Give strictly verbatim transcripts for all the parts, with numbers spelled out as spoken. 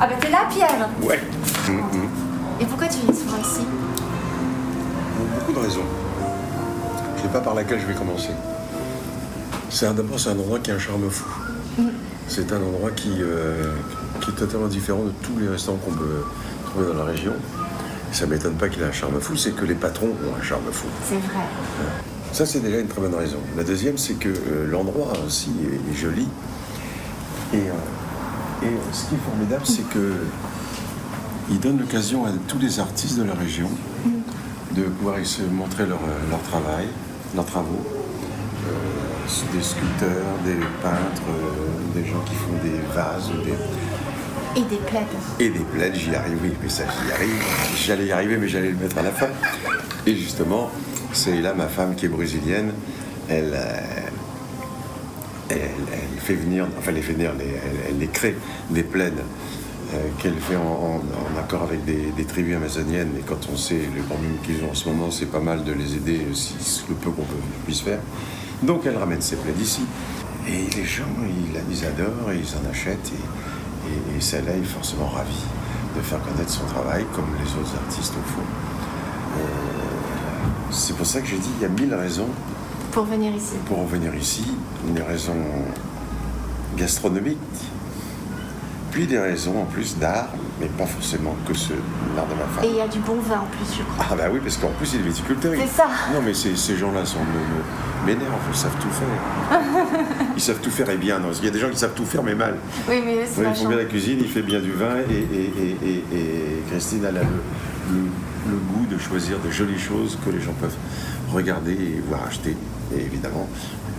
Ah ben t'es là, Pierre? Ouais. Mm-hmm. Et pourquoi tu viens souvent ici? Beaucoup de raisons. Je ne sais pas par laquelle je vais commencer. D'abord, c'est un endroit qui a un charme fou. Mm. C'est un endroit qui, euh, qui est totalement différent de tous les restaurants qu'on peut trouver dans la région. Ça ne m'étonne pas qu'il ait un charme fou, c'est que les patrons ont un charme fou. C'est vrai. Ça, c'est déjà une très bonne raison. La deuxième, c'est que euh, l'endroit aussi est, est joli. Et, euh, et ce qui est formidable, mm. c'est que il donne l'occasion à tous les artistes de la région mm. de pouvoir se montrer leur, leur travail, leurs travaux. Euh, Des sculpteurs, des peintres, euh, des gens qui font des vases. Des... Et des plaides. Et des plaides, j'y arrive, oui, mais ça j'y arrive. J'allais y arriver, mais j'allais le mettre à la fin. Et justement, c'est là ma femme qui est brésilienne, elle, euh, elle, elle fait venir, enfin elle fait venir, elle, elle, elle crée des plaides euh, qu'elle fait en, en, en accord avec des, des tribus amazoniennes. Et quand on sait le problème qu'ils ont en ce moment, c'est pas mal de les aider, si le peu qu'on peut, puisse faire. Donc elle ramène ses plaies d'ici. Et les gens, ils adorent, et ils en achètent. Et, et, et celle-là est forcément ravie de faire connaître son travail, comme les autres artistes le font. C'est pour ça que j'ai dit, il y a mille raisons... Pour venir ici. Pour venir ici, des raisons gastronomiques, puis des raisons en plus d'art, mais pas forcément que ce l'art de ma femme. Et il y a du bon vin en plus, je crois. Ah bah oui, parce qu'en plus, il est viticulteur. C'est ça. Non, mais ces gens-là sont... m'énervent, ils savent tout faire. Ils savent tout faire et bien. Non, parce qu'il y a des gens qui savent tout faire, mais mal. Oui, mais c'est ouais, ils font bien la cuisine, il fait bien du vin, et, et, et, et, et Christine a la, le, le, le goût de choisir de jolies choses que les gens peuvent regarder et voir acheter. Et évidemment,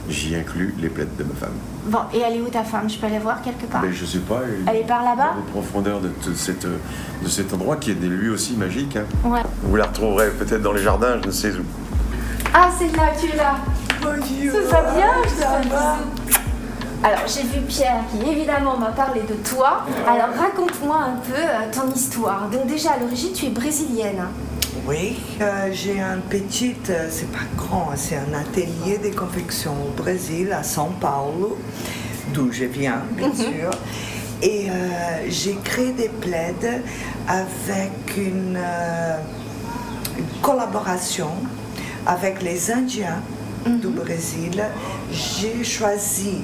j'y inclus les plaides de ma femme. Bon, et elle est où ta femme? Je peux aller voir quelque part? Mais je sais pas. Elle, elle est par là-bas? Dans les profondeurs de, de, cette, de cet endroit qui est lui aussi magique. Hein. Ouais. Vous la retrouverez peut-être dans les jardins, je ne sais où. Ah, c'est là, tu es là. Bonjour. Ça va bien, je te remercie. Alors, j'ai vu Pierre qui, évidemment, m'a parlé de toi. Alors, raconte-moi un peu ton histoire. Donc déjà, à l'origine, tu es brésilienne. Oui, euh, j'ai un petit, euh, c'est pas grand, c'est un atelier de confection au Brésil, à São Paulo, d'où je viens, bien sûr. Et euh, j'ai créé des plaides avec une, euh, une collaboration avec les Indiens du Brésil. J'ai choisi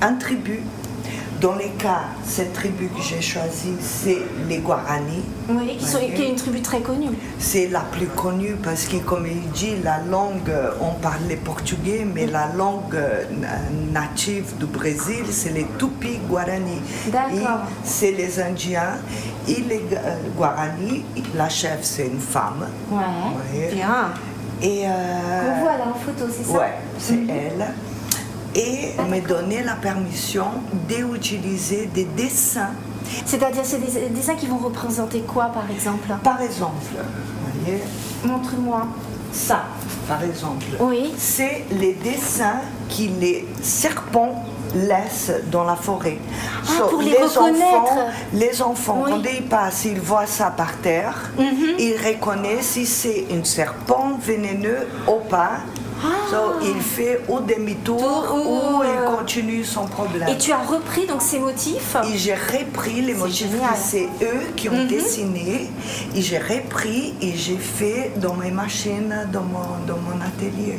un tribu. Dans les cas, cette tribu que j'ai choisie, c'est les Guarani. Oui, qui, sont, qui est une tribu très connue. C'est la plus connue parce que, comme il dit, la langue, on parlait portugais, mais mm. la langue native du Brésil, c'est les tupi-guarani. D'accord. C'est les Indiens et les Guarani. La chef, c'est une femme. Ouais, ouais. Bien. Et euh... on voit là en photo, c'est ça? Ouais, c'est mmh. elle. Et on m'a donné la permission d'utiliser des dessins. C'est-à-dire, c'est des dessins qui vont représenter quoi, par exemple? Par exemple, vous voyez? Montre-moi. Ça, par exemple. Oui. C'est les dessins qui les serpents laissent dans la forêt. Ah, so, pour les, les reconnaître. Enfants, les enfants, oui. quand ils passent, ils voient ça par terre, mm-hmm. ils reconnaissent si c'est un serpent vénéneux ou pas. Ah. So, il fait au demi-tour ou il continue son problème. Et tu as repris donc ces motifs? Et j'ai repris les motifs, c'est eux qui ont mm-hmm. dessiné. Et j'ai repris et j'ai fait dans mes machines, dans mon, dans mon atelier.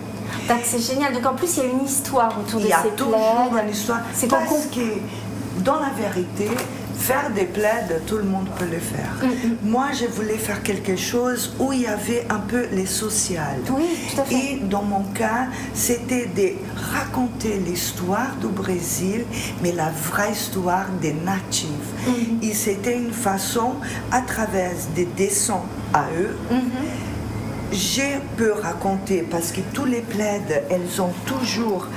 C'est génial. Donc en plus, il y a une histoire autour de ces plaides. Il y a toujours une histoire. C'est parce que dans la vérité, faire des plaides, tout le monde peut le faire. Mm-hmm. Moi, je voulais faire quelque chose où il y avait un peu les sociales. Oui, tout à fait. Et dans mon cas, c'était de raconter l'histoire du Brésil, mais la vraie histoire des natifs. Mm-hmm. Et c'était une façon, à travers des dessins à eux, mm-hmm. je peux raconter, parce que tous les plaides, elles ont toujours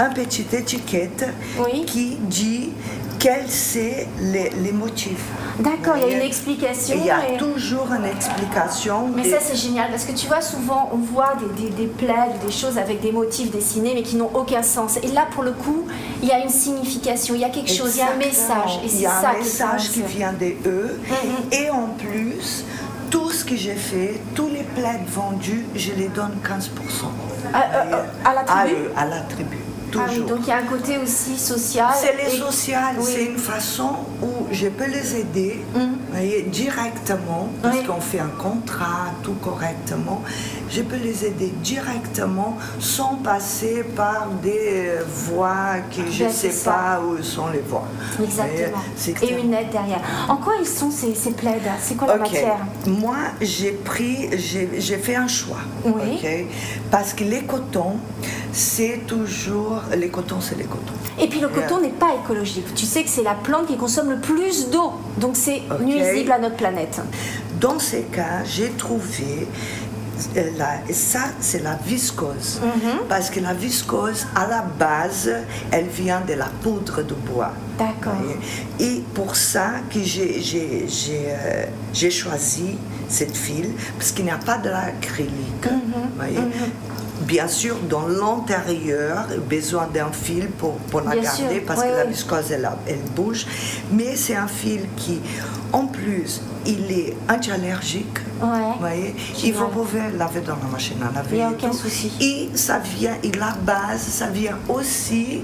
une petite étiquette oui. qui dit quels sont les, les motifs. D'accord, il y a une explication. Il y a et... toujours une explication. Mais des... ça, c'est génial, parce que tu vois, souvent, on voit des, des, des plaides, des choses avec des motifs dessinés, mais qui n'ont aucun sens. Et là, pour le coup, il y a une signification, il y a quelque Exactement. chose, il y a un message. Et il y a ça un message qui vient d'eux. Mm-hmm. Et en plus... Tout ce que j'ai fait, tous les plaides vendus, je les donne quinze pour cent. À, euh, à la tribu? À eux, à la tribu, toujours. Ah oui, donc il y a un côté aussi social. C'est les et... sociales, oui. c'est une façon où je peux les aider mmh. voyez, directement, parce oui. qu'on fait un contrat, tout correctement. Je peux les aider directement sans passer par des voies que je ne sais ça. pas où sont les voies. Exactement. Et, et une aide derrière. En quoi ils sont ces, ces plaides? C'est quoi la okay. matière? Moi, j'ai pris, j'ai fait un choix. Oui. Okay, parce que les cotons, c'est toujours... Les cotons, c'est les cotons. Et puis le coton n'est pas écologique. Tu sais que c'est la plante qui consomme le plus d'eau. Donc c'est okay. nuisible à notre planète. Dans ces cas, j'ai trouvé... La, ça, c'est la viscose. Mm-hmm. Parce que la viscose, à la base, elle vient de la poudre de bois. D'accord. Et pour ça que j'ai euh, choisi cette file, parce qu'il n'y a pas de l'acrylique. Mm-hmm. Mm-hmm. Bien sûr, dans l'intérieur, besoin d'un fil pour, pour la Bien garder, sûr. parce oui, que oui. la viscose, elle, elle bouge. Mais c'est un fil qui, en plus, il est anti-allergique. Ouais. Vous voyez, et vous pouvez laver dans la machine à laver. Il n'y a aucun souci. Et ça vient, et la base, ça vient aussi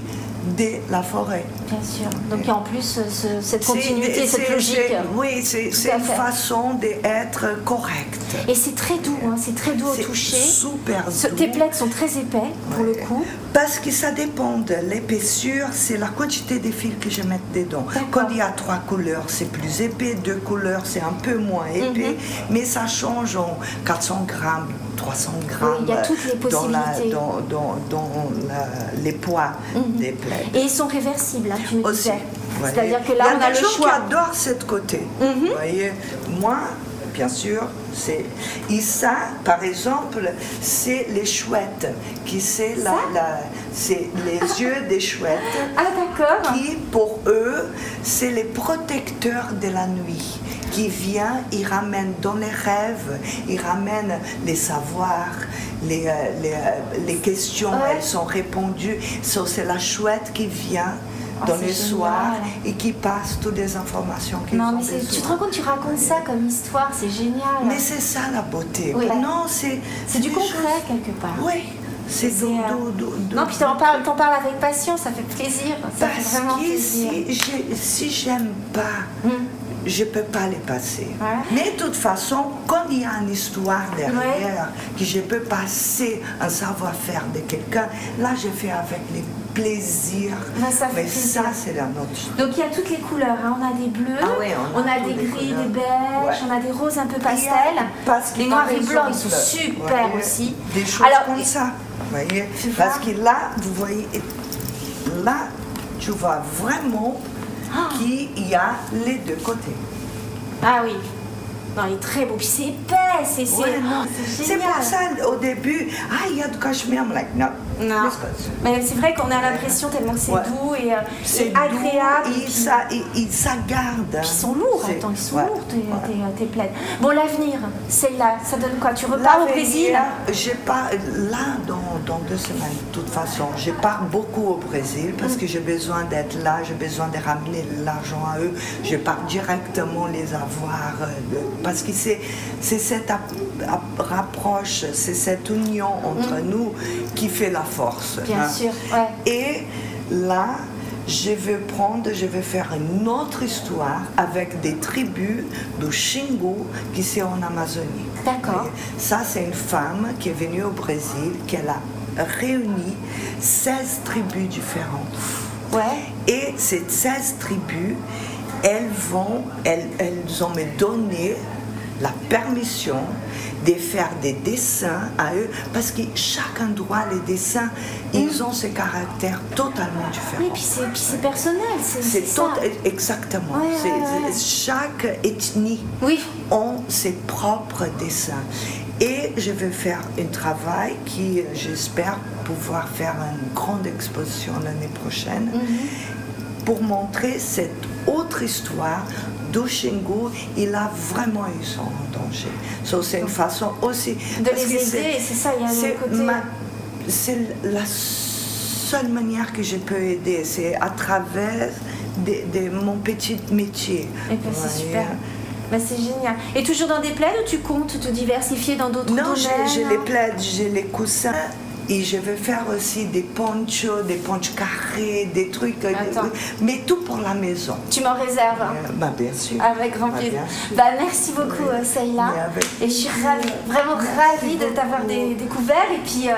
de la forêt. Bien sûr. Donc il y a en plus ce, cette continuité, cette logique. Oui, c'est une façon d'être correcte. Et c'est très doux, hein, c'est très doux au toucher. Super doux. Tes plaids sont très épais pour ouais. le coup. Parce que ça dépend de l'épaisseur, c'est la quantité des fils que je mets dedans. Quand il y a trois couleurs, c'est plus épais, deux couleurs, c'est un peu moins épais, mm-hmm. mais ça change en quatre cents grammes. trois cents grammes, oui, il y a toutes les possibilités. dans, la, dans, dans, dans la, les poids mm-hmm. des plaides. Et ils sont réversibles, hein, tu me Aussi, disais. C'est-à-dire que là, on a le choix. Il y a des gens qui adorent cette côté. Mm-hmm. Vous voyez, moi, bien sûr, c'est... Et ça, par exemple, c'est les chouettes, qui c'est la, la, c'est les yeux des chouettes. Ah, d'accord. Qui, pour eux, c'est les protecteurs de la nuit. Qui vient, il ramène dans les rêves, il ramène les savoirs, les, les, les questions, ouais. elles sont répondues. So, c'est la chouette qui vient oh, dans les soirs et qui passe toutes les informations qui sont. Non, mais tu te rends compte, tu racontes ouais. ça comme histoire, c'est génial. Mais c'est ça la beauté. Oui. Non, c'est du concret choses... quelque part. Oui. C'est doux, doux, doux, doux. Non, puis t'en parles, t'en parles avec passion, ça fait plaisir. Ça Parce fait vraiment que plaisir. si j'aime si pas... Mm. je ne peux pas les passer. Ouais. Mais de toute façon, quand il y a une histoire derrière, ouais. que je peux passer un savoir-faire de quelqu'un, là, je fais avec les plaisirs. Ben, ça fait Mais plaisir. ça, c'est la nôtre. Donc, il y a toutes les couleurs. Hein. On a des bleus, ah ouais, on, a on a des gris, des, des beiges, ouais. on a des roses un peu pastel. Parce les noirs et blancs, ils sont super ouais. aussi. Des choses Alors, comme et... ça. Vous voyez? Parce que là, vous voyez, là, tu vois vraiment... qui y a les deux côtés. Ah oui, non, il est très beau, puis c'est épais, c'est ouais, c'est pour ça au début, ah il y a du cachemire, mais like, non. Non. Mais c'est vrai qu'on a l'impression tellement que c'est ouais. doux et, et doux, agréable. Et, et, puis, ça, et, et ça garde. Puis ils sont lourds, attends, ils sont ouais. lourds tes, ouais. tes, tes plaides. Bon, l'avenir, c'est là, ça donne quoi? Tu repars au Brésil? J'ai pas, là, dans, dans deux semaines, de toute façon, je pars beaucoup au Brésil parce mm. que j'ai besoin d'être là, j'ai besoin de ramener l'argent à eux, je pars directement les avoir. Euh, parce que c'est cette approche, c'est cette union entre mm. nous qui fait la force. Bien hein. sûr, ouais. Et là, je vais prendre, je vais faire une autre histoire avec des tribus de Xingu qui sont en Amazonie. D'accord. Ça, c'est une femme qui est venue au Brésil, qu'elle a réuni seize tribus différentes. Ouais. Et ces seize tribus, elles vont, elles, elles ont donné la permission de faire des dessins à eux, parce que chaque endroit, les dessins, mmh. ils ont ces caractères totalement différents. Oui, et puis c'est personnel, c'est ça. Exactement. Ouais, ouais, ouais. Chaque ethnie oui. ont ses propres dessins. Et je vais faire un travail qui, j'espère, pouvoir faire une grande exposition l'année prochaine, mmh. pour montrer cette autre histoire. Du Xingu, il a vraiment eu son danger. So, c'est une façon aussi... De les aider, c'est ça, il y a un côté... C'est la seule manière que je peux aider, c'est à travers de, de mon petit métier. Et ben, c'est super. Ben, c'est génial. Et toujours dans des plaides ou tu comptes te diversifier dans d'autres domaines? Non, j'ai les plaides, j'ai les coussins. Et je veux faire aussi des ponchos, des ponchos carrés, des trucs, Attends. mais tout pour la maison. Tu m'en réserves hein? euh, bah, bien sûr. Avec grand plaisir. Bah, bah, merci beaucoup, oui. Seyla. Avec... Et je suis ravie, vraiment merci ravie beaucoup. de t'avoir découvert. Et puis, euh,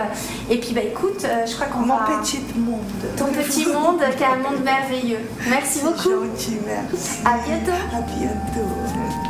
et puis bah, écoute, euh, je crois qu'on va... Mon petit monde. Ton petit monde, qui est un monde merveilleux. Merci beaucoup. Gentil, merci. À bientôt. À bientôt.